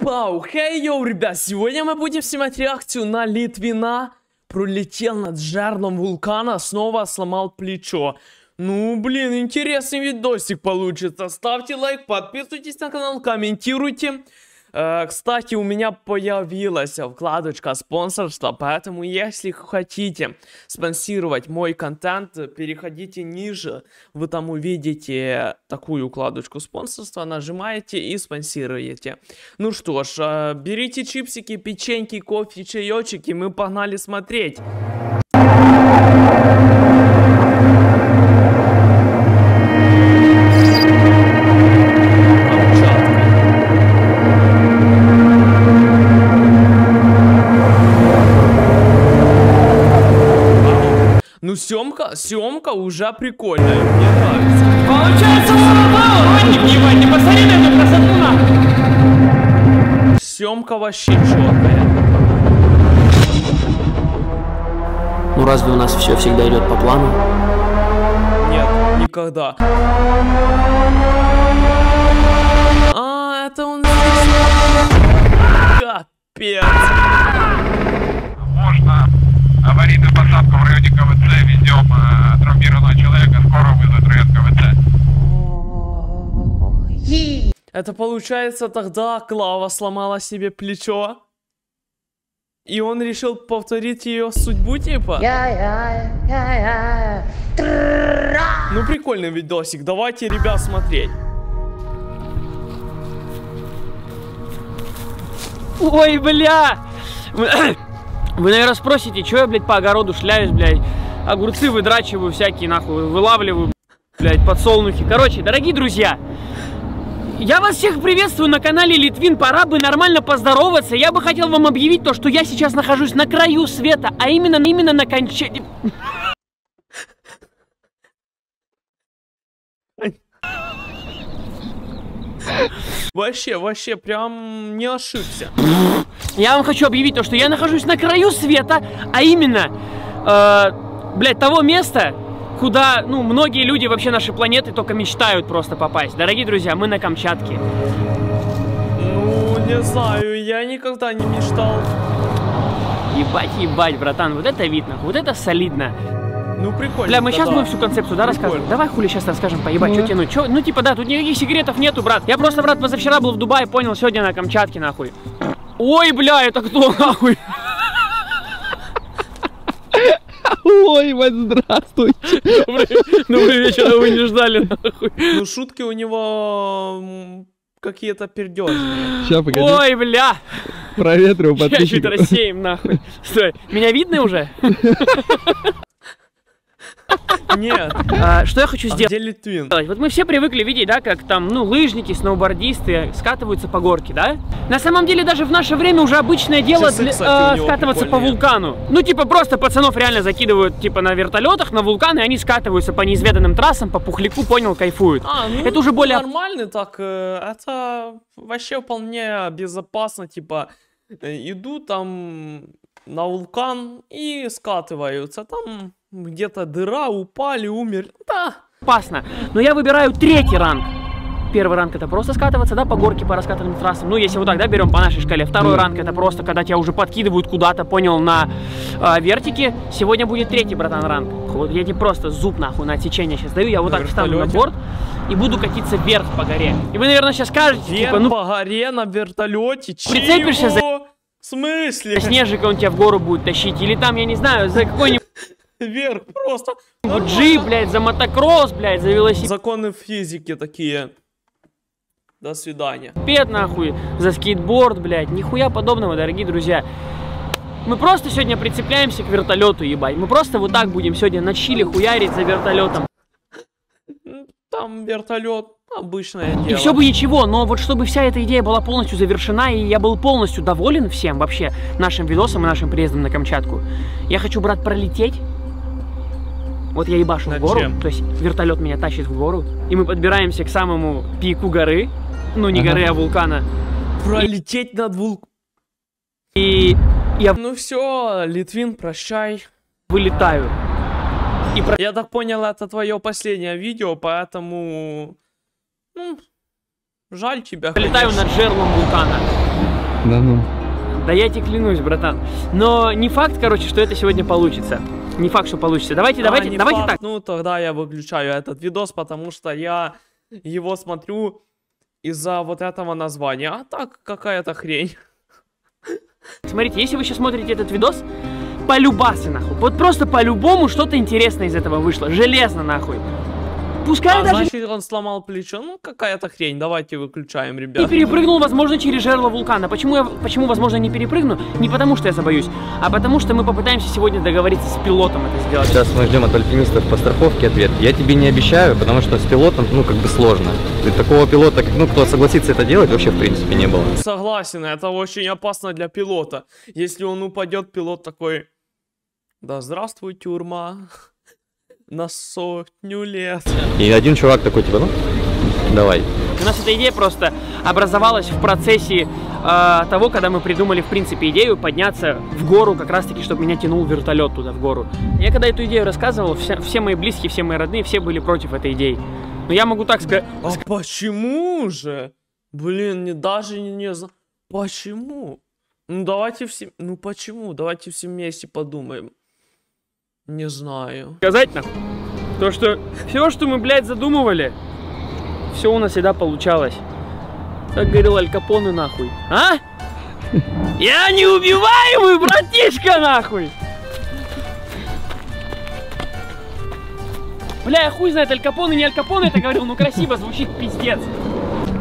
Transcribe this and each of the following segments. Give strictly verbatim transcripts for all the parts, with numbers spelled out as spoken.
Вау, хей, йоу, ребят, сегодня мы будем снимать реакцию на Литвина. Пролетел над жарном вулкана, снова сломал плечо. Ну, блин, интересный видосик получится. Ставьте лайк, подписывайтесь на канал, комментируйте. Э, кстати, у меня появилась вкладочка спонсорства, поэтому если хотите спонсировать мой контент, переходите ниже, вы там увидите такую вкладочку спонсорства, нажимаете и спонсируете. Ну что ж, э, берите чипсики, печеньки, кофе, чаечек, и мы погнали смотреть. Ну, съемка, съемка уже прикольная, мне нравится. Получается, слабо! Ой, не посмотри на эту красоту, на! Съемка вообще четкая. Ну, разве у нас все всегда идет по плану? Нет, никогда. А, это у нас... Капец. Можно... Аварийная посадка в районе КВЦ, везем э, травмированного человека, скоро вызовут район КВЦ. Это получается тогда Клава сломала себе плечо, и он решил повторить ее судьбу типа? Ну прикольный видосик, давайте, ребят, смотреть. Ой, бля! Вы, наверное, спросите, чё я, блядь, по огороду шляюсь, блядь, огурцы выдрачиваю всякие, нахуй, вылавливаю, блядь, подсолнухи. Короче, дорогие друзья, я вас всех приветствую на канале Литвин, пора бы нормально поздороваться. Я бы хотел вам объявить то, что я сейчас нахожусь на краю света, а именно, именно на Камчатке. Вообще, вообще, прям не ошибся. Я вам хочу объявить то, что я нахожусь на краю света, а именно, э, блядь, того места, куда, ну, многие люди вообще нашей планеты только мечтают просто попасть. Дорогие друзья, мы на Камчатке. Ну, не знаю, я никогда не мечтал. Ебать, ебать, братан, вот это видно, вот это солидно. Ну, прикольно. Бля, мы сейчас да. мы всю концепцию, да, прикольно. Рассказываем? Давай хули сейчас расскажем, поебать, ну, что тянуть? Чё? Ну, типа, да, тут никаких секретов нету, брат. Я просто, брат, позавчера был в Дубае, понял, сегодня на Камчатке, нахуй. Ой, бля, это кто, нахуй? Ой, мать, здравствуйте. Добрый вечер, вы не ждали, нахуй. Ну, шутки у него какие-то пердёжные. Сейчас, погоди. Ой, бля. Проветриваю подписчиков. Сейчас чуть рассеем, нахуй. Стой, меня видно уже? Нет. А, что я хочу сделать? А где Литвин? Вот мы все привыкли видеть, да, как там, ну, лыжники, сноубордисты скатываются по горке, да? На самом деле даже в наше время уже обычное дело для, а, скатываться по вулкану. Ну, типа, просто пацанов реально закидывают, типа, на вертолетах, на вулканы, и они скатываются по неизведанным трассам, по пухляку, понял, кайфуют. А, ну, это уже более... нормально так, это вообще вполне безопасно, типа, иду там на вулкан и скатываются, там... Где-то дыра, упали, умер. Да. Опасно. Но я выбираю третий ранг. Первый ранг — это просто скатываться, да, по горке, по раскатанным трассам. Ну, если вот так, да, берем по нашей шкале. Второй ранг — это просто, когда тебя уже подкидывают куда-то, понял, на э, вертике. Сегодня будет третий, братан, ранг. Вот я тебе просто зуб, нахуй, на отсечение сейчас даю. Я вот на так встану на борт и буду катиться вверх по горе. И вы, наверное, сейчас скажете, вверх типа, ну... по горе на вертолете? Чего? Прицепишься за... В смысле? Снежика он тебя в гору будет тащить. Или там, я не знаю, за какой-нибудь... Вверх просто. Вот джи, блядь, за мотокросс, блядь, за велосипед. Законы физики такие. До свидания. Пед, нахуй, за скейтборд, блядь. Нихуя подобного, дорогие друзья. Мы просто сегодня прицепляемся к вертолету, ебать. Мы просто вот так будем сегодня на чиле хуярить за вертолетом. Там вертолет. Обычное дело. И все бы ничего, но вот чтобы вся эта идея была полностью завершена, и я был полностью доволен всем вообще нашим видосом и нашим приездом на Камчатку, я хочу, брат, пролететь. Вот я ебашу в гору, то есть вертолет меня тащит в гору, и мы подбираемся к самому пику горы, ну не ага. горы, а вулкана. Пролететь и... над вулканом. И я... Ну все, Литвин, прощай. Вылетаю. И про... Я так понял, это твое последнее видео, поэтому... Ну, жаль тебя. Летаю над жерлом вулкана. Да ну. Да я тебе клянусь, братан. Но не факт, короче, что это сегодня получится. Не факт, что получится. Давайте, а, давайте, давайте факт. Так. Ну, тогда я выключаю этот видос, потому что я его смотрю из-за вот этого названия. А так, какая-то хрень. Смотрите, если вы сейчас смотрите этот видос, полюбасы, нахуй. Вот просто по-любому что-то интересное из этого вышло. Железно, нахуй. Пускай а, даже... значит, он сломал плечо. Ну, какая-то хрень. Давайте выключаем, ребят. И перепрыгнул, возможно, через жерло вулкана. Почему, я, почему, возможно, не перепрыгну? Не потому, что я забоюсь, а потому, что мы попытаемся сегодня договориться с пилотом это сделать. Сейчас мы ждем от альпинистов по страховке ответ. Я тебе не обещаю, потому что с пилотом, ну, как бы сложно. И такого пилота, ну, кто согласится это делать, вообще, в принципе, не было. Согласен, это очень опасно для пилота. Если он упадет, пилот такой... Да здравствуй, тюрьма. На сотню лет. И один чувак такой, типа, ну, давай. У нас эта идея просто образовалась в процессе э, того, когда мы придумали, в принципе, идею подняться в гору, как раз-таки, чтобы меня тянул вертолет туда, в гору. Я когда эту идею рассказывал, все, все мои близкие, все мои родные, все были против этой идеи. Но я могу так сказать... А почему же? Блин, не, даже не... не... Почему? Ну, давайте все... Ну, почему? Давайте все вместе подумаем. Не знаю. Сказать нахуй, то что все, что мы, блядь, задумывали, все у нас всегда получалось. Так говорил Аль Капоне, нахуй. А? Я не убиваю, вы, братишка, нахуй! Бля, я хуй знает, Аль Капоне, не Аль Капоне это говорил, ну красиво звучит, пиздец.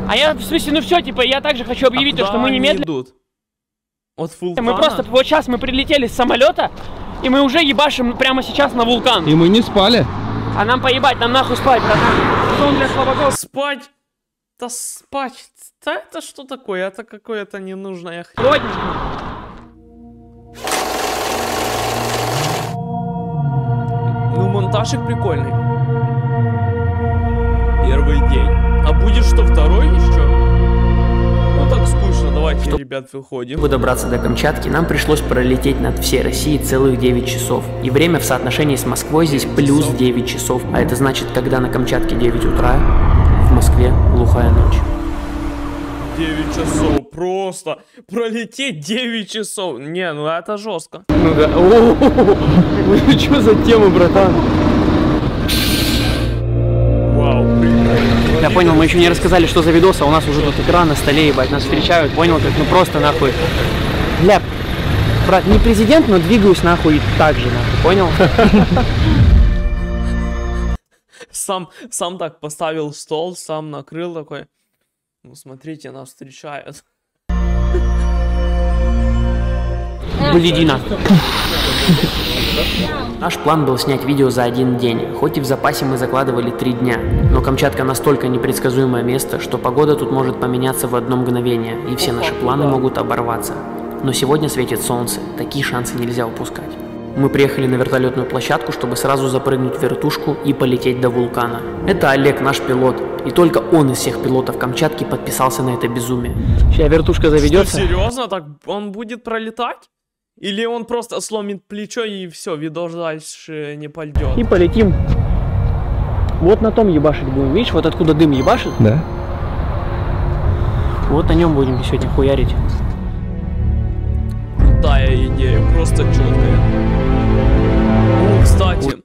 А я, в смысле, ну все, типа, я также хочу объявить а то, что мы немедленно... От вулкана? Мы просто, вот сейчас мы прилетели с самолета, и мы уже ебашим прямо сейчас на вулкан. И мы не спали. А нам поебать, нам нахуй спать, братан. Сон для слабаков. Спать? Да спать. Да это что такое? Это какое-то ненужное хрень. Сегодня. Ну, монтажик прикольный. Первый день. А будет что, второй еще? Ну так скучно, давайте, что... ребят, выходим. Чтобы добраться до Камчатки, нам пришлось пролететь над всей Россией целых девять часов. И время в соотношении с Москвой здесь плюс девять часов. А это значит, когда на Камчатке девять утра, в Москве глухая ночь. девять часов, просто пролететь девять часов. Не, ну это жестко. Ну да. Ну что за тема, братан? Я понял, мы еще не рассказали, что за видос, а у нас уже тут экран на столе, ебать, нас встречают, понял, как, ну просто нахуй. Бля, брат, не президент, но двигаюсь нахуй так же, нахуй, понял? Сам, сам так поставил стол, сам накрыл такой, ну смотрите, нас встречают. Блядина. Наш план был снять видео за один день, хоть и в запасе мы закладывали три дня. Но Камчатка настолько непредсказуемое место, что погода тут может поменяться в одно мгновение, и все наши планы могут оборваться. Но сегодня светит солнце, такие шансы нельзя упускать. Мы приехали на вертолетную площадку, чтобы сразу запрыгнуть в вертушку и полететь до вулкана. Это Олег, наш пилот, и только он из всех пилотов Камчатки подписался на это безумие. Сейчас вертушка заведется. Что, серьезно? Так он будет пролетать? Или он просто сломит плечо и все, видос дальше не пойдет. И полетим. Вот на том ебашить будем. Видишь, вот откуда дым ебашит? Да. Вот на нем будем сегодня хуярить. Крутая идея, просто четкая. Ну, кстати,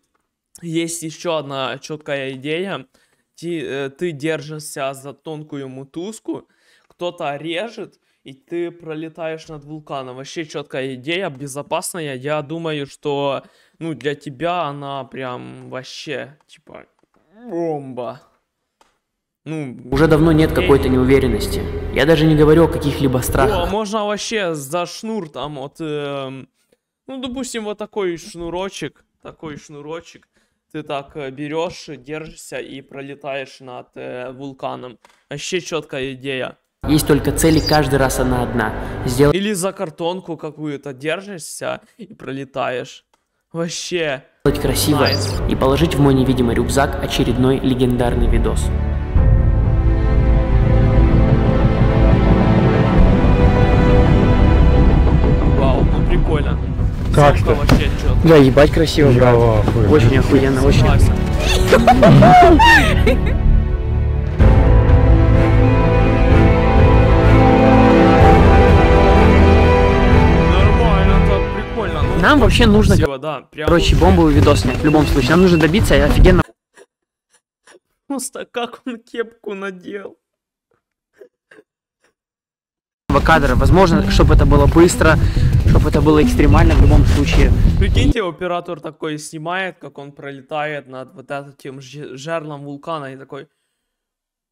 есть еще одна четкая идея. Ты, ты держишься за тонкую мутузку, кто-то режет. И ты пролетаешь над вулканом. Вообще четкая идея, безопасная. Я думаю, что ну для тебя она прям вообще типа бомба. Ну, уже давно нет какой-то неуверенности. Я даже не говорю о каких-либо страхах. О, можно вообще за шнур там от... Э, ну, допустим, вот такой шнурочек. Такой шнурочек. Ты так берешь, держишься и пролетаешь над э, вулканом. Вообще четкая идея. Есть только цели, каждый раз она одна. Сделать... Или за картонку какую-то держишься и пролетаешь. Вообще. Сделать красиво nice. И положить в мой невидимый рюкзак очередной легендарный видос. Вау, ну прикольно. Как что? Вообще, да, ебать красиво, брат. Очень охуенно, очень охуенно. Нам вообще нужно, Спасибо, да, прям... короче, бомбовый видос снять. В любом случае, нам нужно добиться офигенно. Просто как он кепку надел. Кадра. Возможно, чтобы это было быстро, чтобы это было экстремально в любом случае. Прикиньте, оператор такой снимает, как он пролетает над вот этим жерлом вулкана и такой: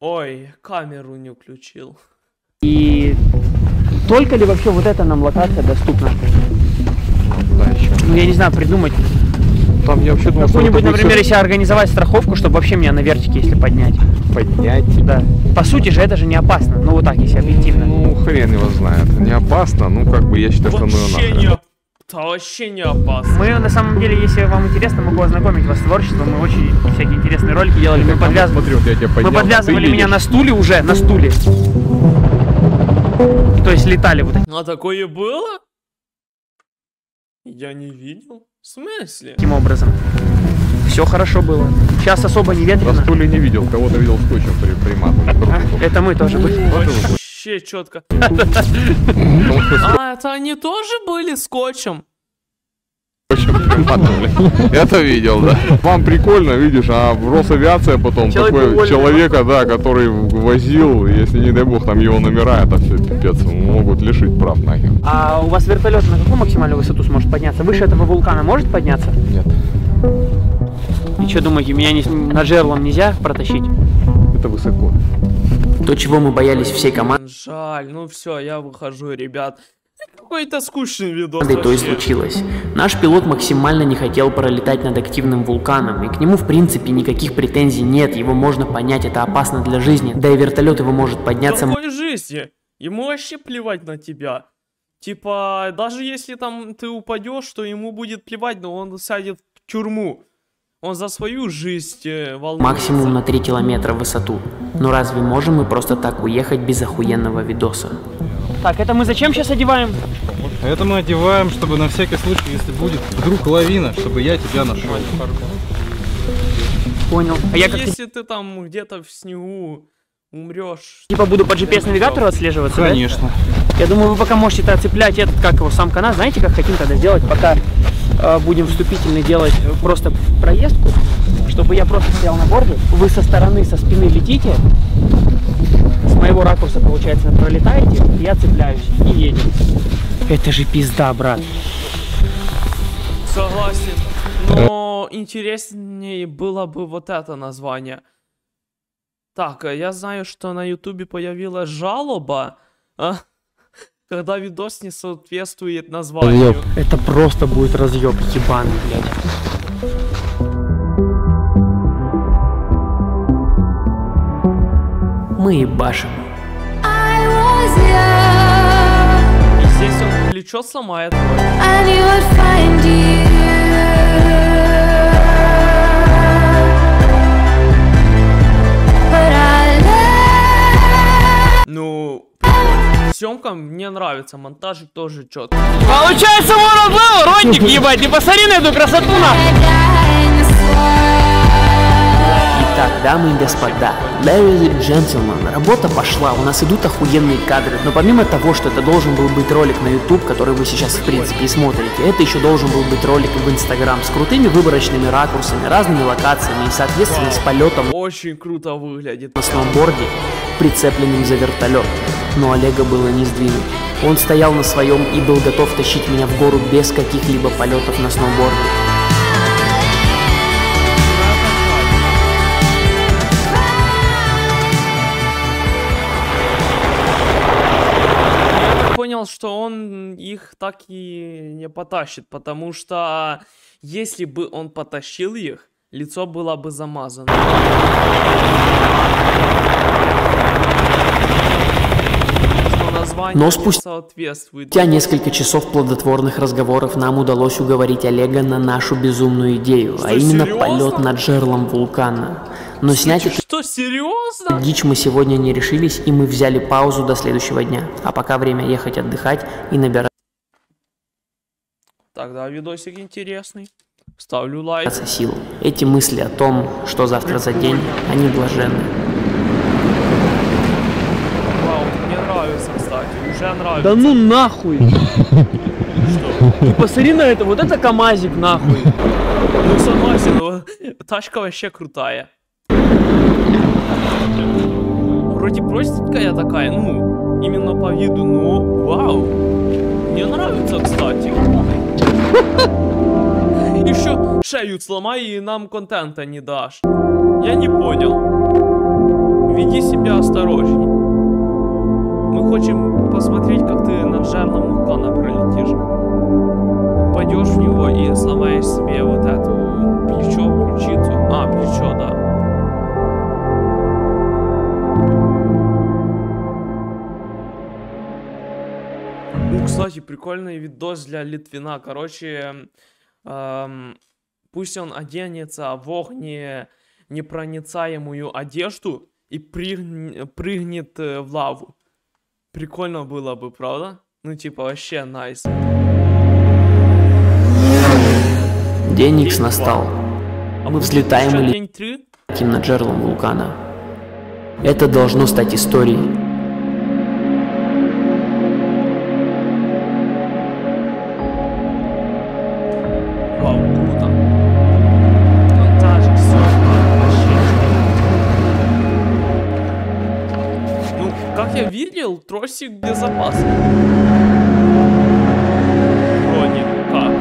ой, камеру не включил. И только ли вообще вот эта нам локация доступна? Да, еще. Ну, я не знаю, придумать. Там я вообще думал, какую-нибудь, например, все... если организовать страховку, чтобы вообще меня на вертике, если поднять. Поднять? Да. По сути же это же не опасно, ну вот так, если объективно. Ну, хрен его знает. Не опасно, ну как бы я считаю, что ну нахрен. Да вообще не опасно. Мы на самом деле, если вам интересно, могу ознакомить вас с творчеством. Мы очень всякие интересные ролики делали. Мы, подвяз... смотрю, Мы подвязывали меня на стуле уже, на стуле. То есть летали вот такие. А такое было? Я не видел. В смысле? Таким образом. Все хорошо было. Сейчас особо не ветрено. На стуле не видел, кого-то видел в кучу при примату. Это мы тоже были. Вообще четко. А, это они тоже были скотчем? Это видел, да. Вам прикольно, видишь, а в Росавиация потом такой человека, да, который возил, если не дай бог там его номера, это все пипец, могут лишить прав нахер. А у вас вертолет на какую максимальную высоту сможет подняться? Выше этого вулкана может подняться? Нет. И что думаете, меня не... над жерлом нельзя протащить? Это высоко. То, чего мы боялись всей команды. Жаль, ну все, я выхожу, ребят. Какой-то скучный видос. То и случилось. Наш пилот максимально не хотел пролетать над активным вулканом, и к нему в принципе никаких претензий нет, его можно понять, это опасно для жизни, да и вертолет его может подняться. В какой жизни? Ему вообще плевать на тебя. Типа, даже если там ты упадешь, то ему будет плевать, но он сядет в тюрьму. Он за свою жизнь волнуется. Максимум на три километра в высоту. Но разве можем мы просто так уехать без охуенного видоса? Так, это мы зачем сейчас одеваем? Это мы одеваем, чтобы на всякий случай, если будет вдруг лавина, чтобы я тебя нашел. Понял. А я как... Если ты там где-то в снегу умрешь... Типа буду по джи пи эс-навигатору отслеживаться, Конечно. Да? Я думаю, вы пока можете -то оцеплять этот, как его, сам канат. Знаете, как хотим тогда сделать? Пока э, будем вступительно делать просто проездку, чтобы я просто стоял на борде. Вы со стороны, со спины летите. С моего ракурса, получается, пролетаете, я цепляюсь и едем. Это же пизда, брат. Согласен. Но интереснее было бы вот это название. Так, я знаю, что на ютубе появилась жалоба, а? Когда видос не соответствует названию. Это просто будет разъеб ебаный, блядь. Мы башим. И здесь он плечо сломает. Ну, съемка мне нравится, монтажик тоже четко. Получается, вон родник, ебать, и посмотри на эту красоту на. Так, дамы и господа, ladies and gentlemen, работа пошла, у нас идут охуенные кадры, но помимо того, что это должен был быть ролик на YouTube, который вы сейчас в принципе и смотрите, это еще должен был быть ролик в Instagram с крутыми выборочными ракурсами, разными локациями и, соответственно, с полетом. Очень круто выглядит. На сноуборде, прицепленным за вертолет, но Олега было не сдвинуть. Он стоял на своем и был готов тащить меня в гору без каких-либо полетов на сноуборде. Что он их так и не потащит, потому что если бы он потащил их, лицо было бы замазано. Но спустя несколько часов плодотворных разговоров нам удалось уговорить Олега на нашу безумную идею, что, а именно серьезно? Полет над жерлом вулкана. Но что, снять эту что, серьезно? Дичь мы сегодня не решились, и мы взяли паузу до следующего дня. А пока время ехать отдыхать и набирать. Тогда видосик интересный. Ставлю лайк. Сил. Эти мысли о том, что завтра за день, они блаженны. Вау, мне нравится, кстати. Тебе нравится? Да ну нахуй! Что? Ты посмотри на это, вот это камазик нахуй! Ну согласен, но тачка вообще крутая. Вроде простенькая такая, ну, именно по виду, но вау! Мне нравится, кстати. Еще шею сломай и нам контента не дашь. Я не понял. Веди себя осторожней. Мы хотим посмотреть, как ты на жарном уклоне пролетишь. Пойдешь в него и сломаешь себе вот эту плечо, ключицу. А, плечо, да. Ну, кстати, прикольный видос для Литвина. Короче, эм, пусть он оденется в огнепроницаемую одежду и прыг... прыгнет в лаву. Прикольно было бы, правда? Ну, типа, вообще найс. День Икс настал. А мы взлетаем и летим над жерлом вулкана. Это должно стать историей. Тросик безопасный. Вроде как.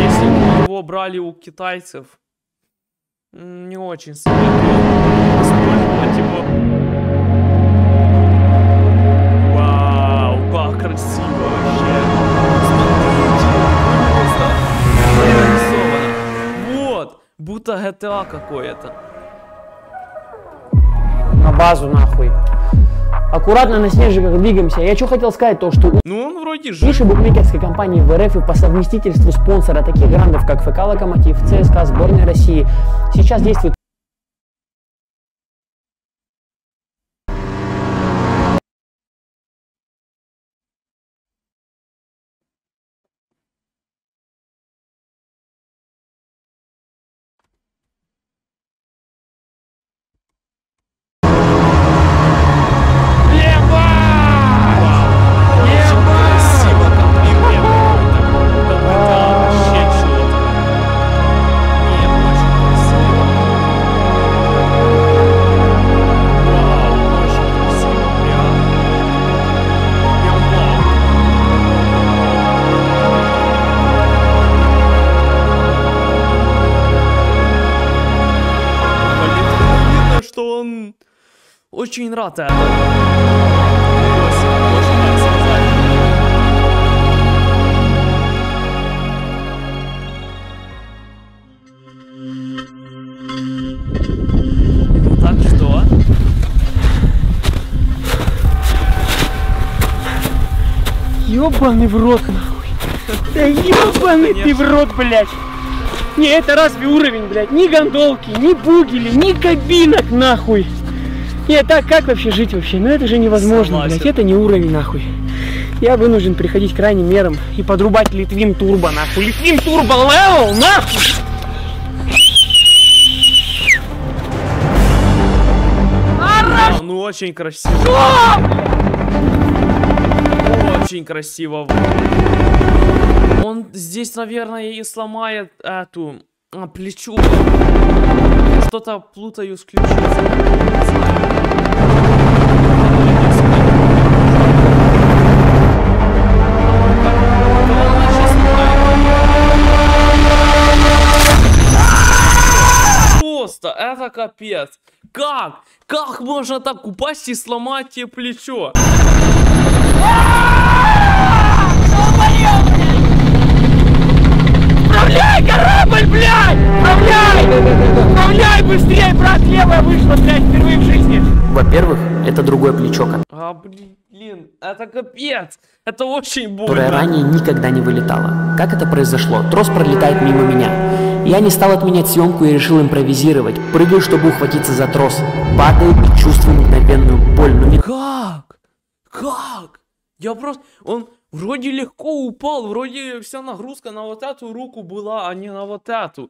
Если бы его брали у китайцев, не очень советую использовать его. Вау, как красиво вообще. Смотрите. Вот, будто джи ти эй какое-то. На базу нахуй. Аккуратно на снежниках двигаемся. Я что хотел сказать, то что ну, он вроде же. Выше букмекерской компании в эр эф и по совместительству спонсора таких грандов, как ФК «Локомотив», ЦСКА, сборная России, сейчас действует... Очень рад. Очень рад сказать. Ну так что? Ёбаный в рот нахуй. Да ёбаный ты в рот, блядь. Не, это разве уровень, блядь? Ни гондолки, ни бугели, ни кабинок нахуй. Нет, так как вообще жить вообще? Ну это же невозможно, блядь, это не уровень нахуй. Я вынужден приходить к крайним мерам и подрубать Литвин турбо нахуй. Литвин турбо левел нахуй! А, ну очень красиво. Что? Очень красиво. Он здесь, наверное, и сломает эту а, плечу. Что-то плутаю с ключицей. Это капец. Как? Как можно так упасть и сломать тебе плечо? Управляй, корабль, блядь! Управляй! Управляй быстрее, брат, левая вышла, блядь, впервые в жизни. Во-первых, это другое плечо. А, блин, это капец. Это очень больно. Которое ранее никогда не вылетало. Как это произошло? Трос пролетает мимо меня. Я не стал отменять съемку и решил импровизировать. Прыгаю, чтобы ухватиться за трос. Падаю и чувствую мгновенную боль. Но... Как? Как? Я просто... Он вроде легко упал, вроде вся нагрузка на вот эту руку была, а не на вот эту.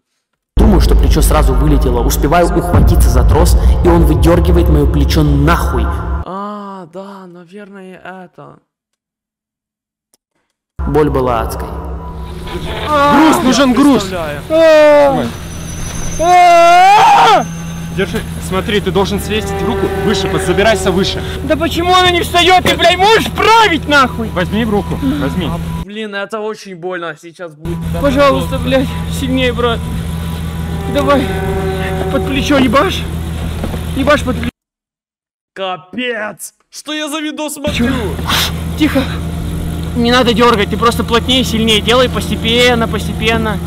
Думаю, что плечо сразу вылетело. Успеваю ухватиться за трос, и он выдергивает мое плечо нахуй. А-а-а. А, да, наверное, это. Боль была адской. Груз, нужен груз. Держи, смотри, ты должен свесить руку выше, подзабирайся выше. Да почему она не встает? Ты, блядь, можешь править нахуй? Возьми в руку, возьми. А, блин, это очень больно сейчас будет. Пожалуйста, просто. Блядь, сильнее, брат. Давай, под плечо ебашь. Ебашь под плечо. Капец, что я за видос смотрю? Тихо. Не надо дергать, ты просто плотнее, сильнее делай, постепенно, постепенно.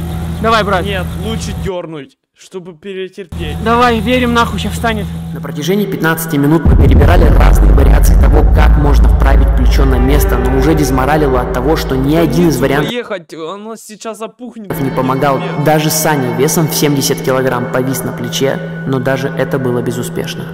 Давай, брат. Нет, лучше дернуть, чтобы перетерпеть. Давай, верим, нахуй, сейчас встанет. На протяжении пятнадцати минут мы перебирали разные вариации того, как можно вправить плечо на место, но уже дезморалило от того, что ни один из вариантов ехать, оно сейчас опухнет. Не помогал. Нет. Даже Саня весом в семьдесят килограмм повис на плече, но даже это было безуспешно.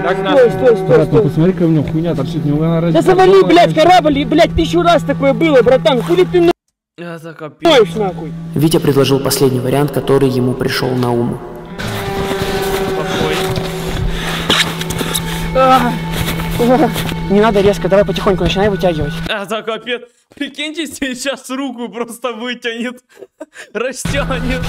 Стой, стой, стой, стой. Посмотри, как у него хуйня торчит, не угораздит. Да завали, блядь, корабль, и, блядь, тысячу раз такое было, братан, хули ты на... Это капец. Нахуй. Витя предложил последний вариант, который ему пришел на ум. Не надо резко, давай потихоньку начинай вытягивать. Это капец. Прикиньте, сейчас руку просто вытянет, растянет.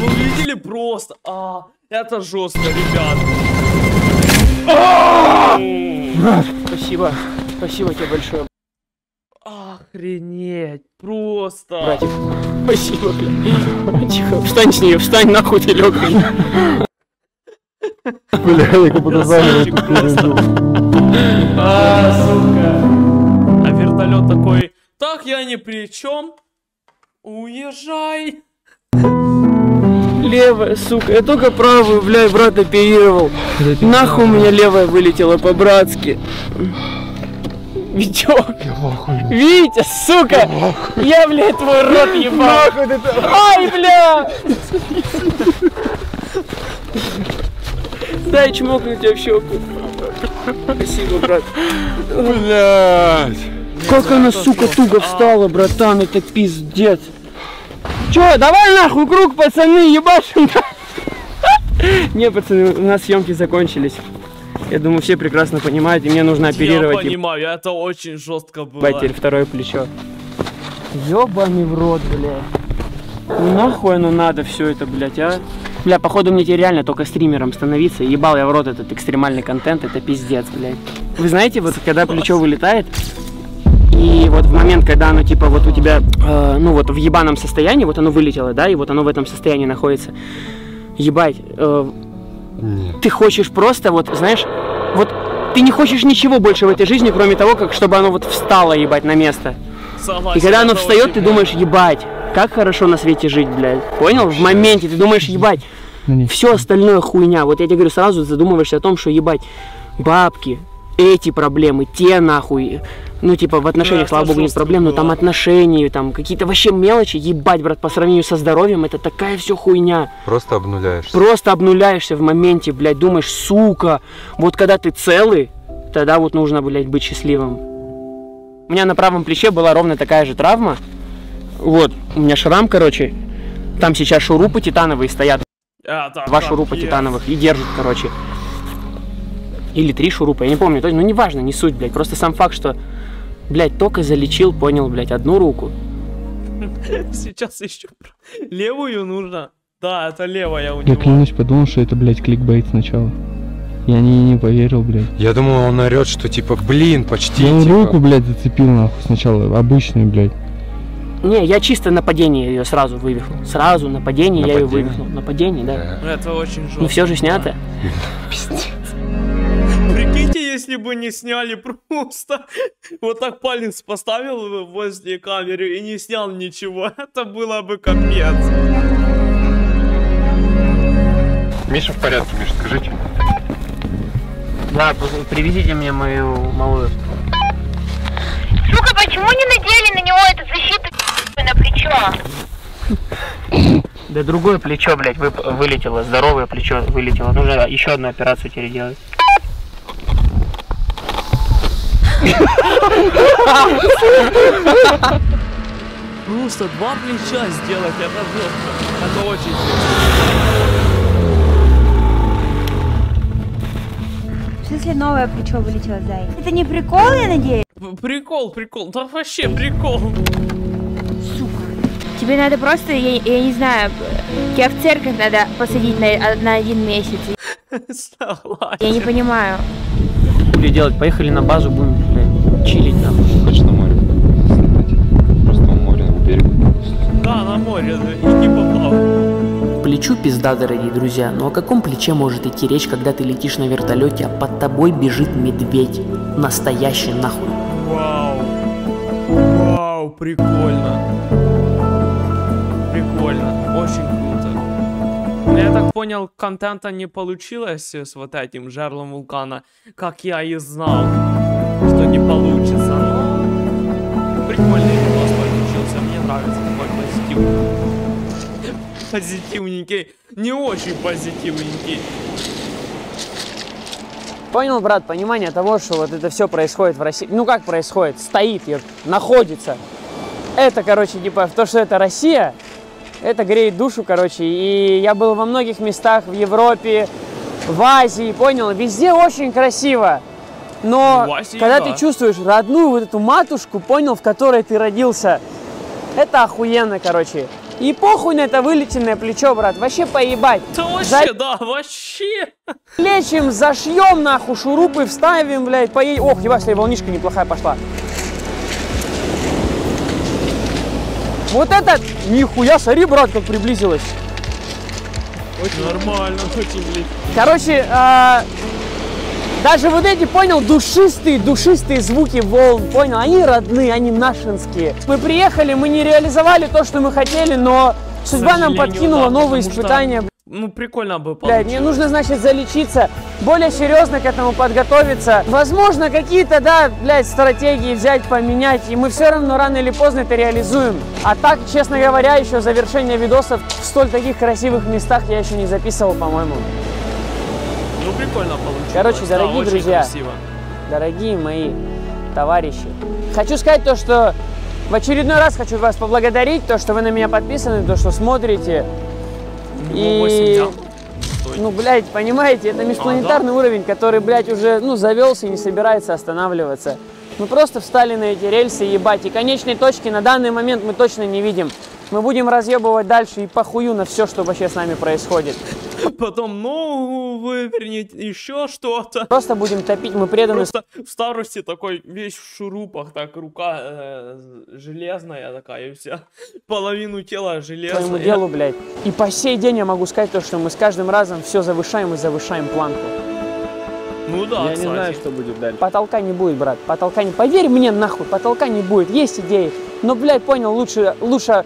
Вы увидели просто? А, это жестко, ребят. Брат, спасибо, спасибо тебе большое. Охренеть, просто. Братик, спасибо, блядь. Тихо, встань с нее, встань нахуй ты лег. Бля, я как будто занят. А, сука. А вертолет такой. Так я ни при чем. Уезжай. Левая, сука, я только правую, блядь, брат, оперировал. Нахуй у меня левая вылетела по-братски. Витёк, Витя, сука, я, блядь, твой рот ебал. Ай, бля! Дай чмокну тебя в щеку. Спасибо, брат. Блядь. Как она, сука, туго встала, братан, это пиздец. Че, давай нахуй круг, пацаны, ебашим. Не, пацаны, у нас съемки закончились. Я думаю, все прекрасно понимают, и мне нужно оперировать. Я понимаю, это очень жестко было. Батер, второе плечо. Ёбаный в рот, блядь. Ну нахуй оно надо все это, блядь, а? Бля, походу мне тебе реально только стримером становиться. Ебал я в рот этот экстремальный контент, это пиздец, блядь. Вы знаете, вот когда плечо вылетает... И вот в момент, когда оно типа вот у тебя, э, ну вот в ебаном состоянии, вот оно вылетело, да, и вот оно в этом состоянии находится. Ебать, э, ты хочешь просто, вот, знаешь, вот ты не хочешь ничего больше в этой жизни, кроме того, как чтобы оно вот встало, ебать, на место. И когда оно встает, ты думаешь, ебать, как хорошо на свете жить, блядь. Понял? В моменте ты думаешь, ебать, все остальное хуйня. Вот я тебе говорю, сразу задумываешься о том, что, ебать, бабки, эти проблемы, те нахуй. Ну, типа, в отношениях, да, слава богу, нет проблем, но там отношения, там какие-то вообще мелочи, ебать, брат, по сравнению со здоровьем, это такая все хуйня. Просто обнуляешься. Просто обнуляешься в моменте, блядь, думаешь, сука, вот когда ты целый, тогда вот нужно, блядь, быть счастливым. У меня на правом плече была ровно такая же травма, вот, у меня шрам, короче, там сейчас шурупы титановые стоят, а, там, два там шурупа есть. Титановых и держат, короче. Или три шурупа, я не помню, ну неважно, не суть, блядь, просто сам факт, что, блядь, только залечил, понял, блядь, одну руку. Сейчас еще левую нужно, да, это левая у него. Я клянусь, подумал, что это, блядь, кликбейт сначала. Я не, не поверил, блядь. Я думал, он орет, что типа, блин, почти. Я типа... руку, блядь, зацепил, нахуй, сначала, обычную, блядь. Не, я чисто на падении ее сразу вывихнул. Сразу на падении я ее вывихнул. На падении, да. Это очень жестко. Ну все же снято. Пиздец. Если бы не сняли просто, вот так палец поставил возле камеры и не снял ничего, это было бы капец. Миша в порядке, Миша, скажите. Да, привезите мне мою малую. Сука, почему не надели на него эту защиту на плечо? Да другое плечо, блядь, вылетело, здоровое плечо вылетело. Нужно еще одну операцию переделать. Просто два плеча сделать, это жестко. Это очень жестко. если новая плечо вылетела, Зай? Это не прикол, я надеюсь? Прикол, прикол. Да вообще прикол. Сука. Тебе надо просто, я, я не знаю, тебя в церковь надо посадить на, на один месяц. Я не понимаю. Что делать? Поехали на базу, будем, блядь, чилить там. Хочешь на море? Просто на море, на берегу. Да, на море, иди поплавай. Плечу пизда, дорогие друзья, но о каком плече может идти речь, когда ты летишь на вертолете, а под тобой бежит медведь. Настоящий нахуй. Вау. Вау, прикольно. Прикольно, очень круто. Я так понял, контента не получилось с вот этим жерлом вулкана, как я и знал, что не получится. Но прикольный видос получился, мне нравится такой позитив. Позитивненький, не очень позитивненький. Понял, брат, понимание того, что вот это все происходит в России. Ну как происходит? Стоит, находится. Это, короче, типа, то, что это Россия, это греет душу, короче. И я был во многих местах в Европе, в Азии, понял? Везде очень красиво. Но в Азии, когда да. ты чувствуешь родную вот эту матушку, понял, в которой ты родился, это охуенно, короче. И похуй на это вылеченное плечо, брат, вообще поебать. Да вообще, за... да, вообще. Лечим, зашьем нахуй, шурупы вставим, блядь, поедем. Ох, ебать, волнишка неплохая пошла. Вот это, нихуя, сори, брат, как приблизилась. Очень нормально, очень, блядь. Короче, а... даже вот эти, понял, душистые, душистые звуки волн, понял, они родные, они нашинские. Мы приехали, мы не реализовали то, что мы хотели, но судьба нам подкинула да, новые испытания. Что, ну, прикольно бы получилось. Мне нужно, значит, залечиться, более серьезно к этому подготовиться. Возможно, какие-то, да, блядь, стратегии взять, поменять, и мы все равно рано или поздно это реализуем. А так, честно говоря, еще завершение видосов в столь таких красивых местах я еще не записывал, по-моему. Ну, прикольно получилось. Короче, дорогие да, друзья, красиво. Дорогие мои товарищи, хочу сказать то, что в очередной раз хочу вас поблагодарить, то, что вы на меня подписаны, то, что смотрите. Ну, и, ну, блядь, понимаете, это межпланетарный а, да? уровень, который, блядь, уже, ну, завелся и не собирается останавливаться. Мы просто встали на эти рельсы, ебать, и конечной точки на данный момент мы точно не видим. Мы будем разъебывать дальше и похую на все, что вообще с нами происходит. Потом ногу вывернет, еще что-то. Просто будем топить, мы преданы. Просто в старости такой весь в шурупах, так рука э, железная такая, и вся половину тела железная. Своему делу, блядь. И по сей день я могу сказать то, что мы с каждым разом все завышаем и завышаем планку. Ну да, я кстати. не знаю, что будет дальше. Потолка не будет, брат, потолка не... Поверь мне, нахуй, потолка не будет, есть идеи. Но, блядь, понял, лучше, лучше,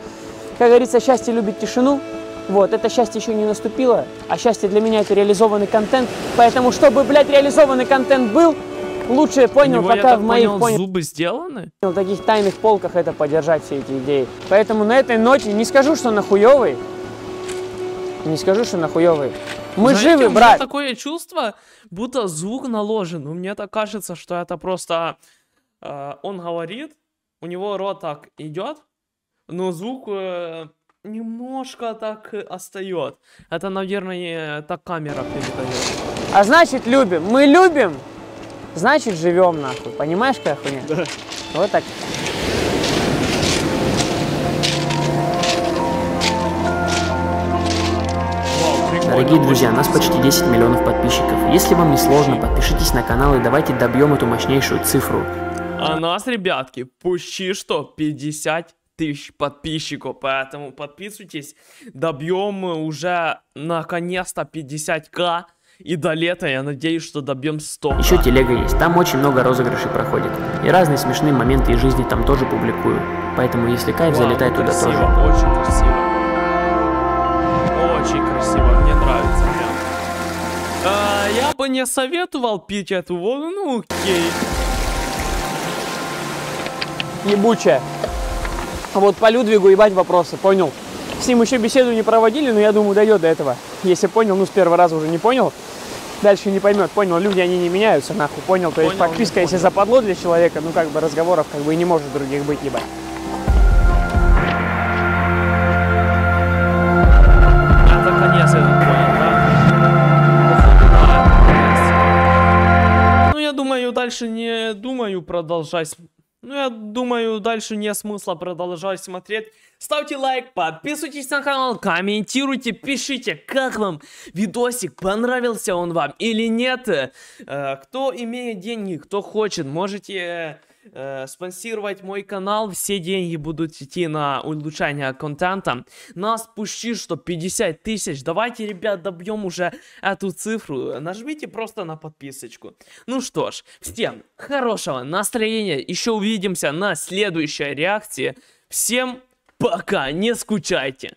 как говорится, счастье любит тишину. Вот, это счастье еще не наступило, а счастье для меня это реализованный контент. Поэтому, чтобы, блядь, реализованный контент был, лучше понял, пока в моих понял, зубы сделаны. В таких тайных полках это поддержать все эти идеи. Поэтому на этой ноте не скажу, что нахуевый. Не скажу, что нахуевый. Мы Знаете, живы, брат. У меня такое чувство, будто звук наложен. Мне так кажется, что это просто э, он говорит, у него рот так идет, но звук... Э, немножко так остается. Это, наверное, так камера передает. А значит, любим. Мы любим, значит, живем, нахуй. Понимаешь, какая хуйня? Да. Вот так. Дорогие друзья, нас почти десять миллионов подписчиков. Если вам не сложно, подпишитесь на канал и давайте добьем эту мощнейшую цифру. А нас, ребятки, почти что пятьдесят тысяч подписчиков, поэтому подписывайтесь, добьем уже наконец-то пятьдесят ка, и до лета я надеюсь, что добьем сто. Еще телега есть, там очень много розыгрышей проходит, и разные смешные моменты из жизни там тоже публикую, поэтому если кайф, Вау, залетай красиво, туда тоже. Очень красиво, очень красиво, мне нравится. А, я бы не советовал пить эту воду, ну окей. Ебучая. Вот по Людвигу ебать вопросы, понял. С ним еще беседу не проводили, но я думаю, дойдет до этого. Если понял, ну с первого раза уже не понял, дальше не поймет. Понял, люди, они не меняются, нахуй, понял. То понял, есть подписка, если западло для человека, ну как бы разговоров как бы и не может других быть, ебать. Это конец, я так понял, да? думаю, дальше не думаю продолжать. Ну, я думаю, дальше нет смысла продолжать смотреть. Ставьте лайк, подписывайтесь на канал, комментируйте, пишите, как вам видосик, понравился он вам или нет. Кто имеет деньги, кто хочет, можете спонсировать мой канал. Все деньги будут идти на улучшение контента. Нас пущи, что пятьдесят тысяч. Давайте, ребят, добьем уже эту цифру. Нажмите просто на подписочку. Ну что ж, всем хорошего настроения. Еще увидимся на следующей реакции. Всем пока, не скучайте.